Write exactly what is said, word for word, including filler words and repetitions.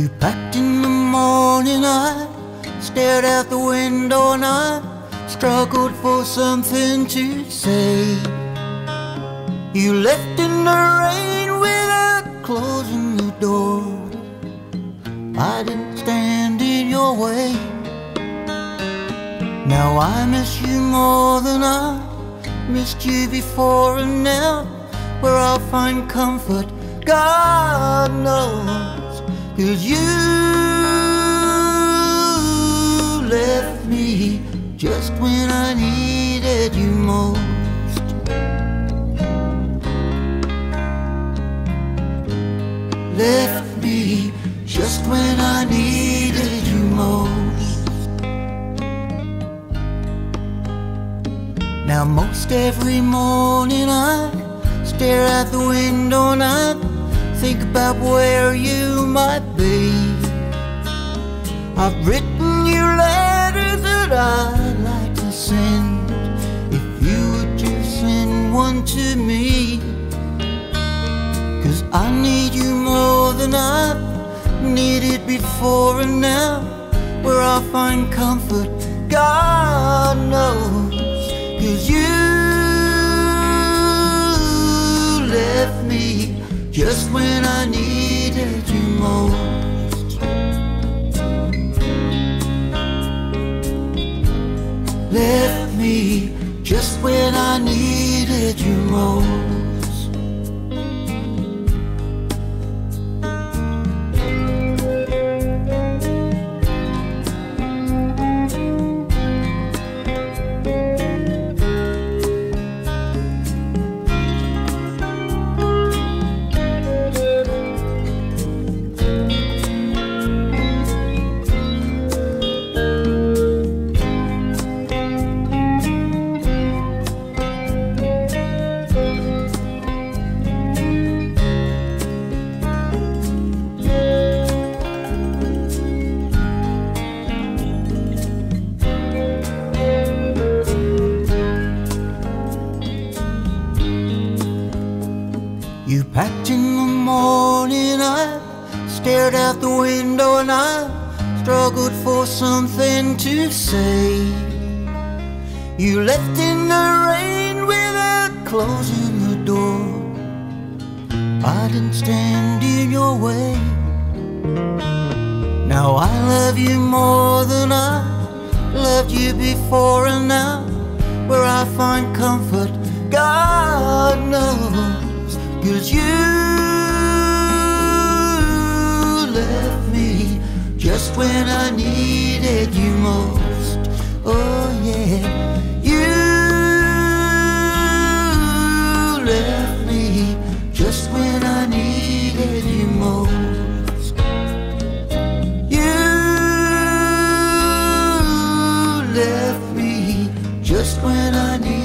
You packed in the morning, I stared out the window and I struggled for something to say. You left in the rain without closing the door. I didn't stand in your way. Now I miss you more than I missed you before, and now where I'll find comfort, God knows, 'cause you left me just when I needed you most. Left me just when I needed you most. Now most every morning I stare out the window and I think about where you might be. I've written you letters that I'd like to send, if you would just send one to me. 'Cause I need you more than I've needed before, and now where I'll find comfort, God knows, 'cause you left me just when I needed you most. Left me just when I needed you most. You packed in the morning, I stared out the window and I struggled for something to say. You left in the rain without closing the door. I didn't stand in your way. Now I love you more than I loved you before, and now where I find comfort, God knows, 'cause you left me just when I needed you most. Oh yeah, you left me just when I needed you most. You left me just when I needed you most.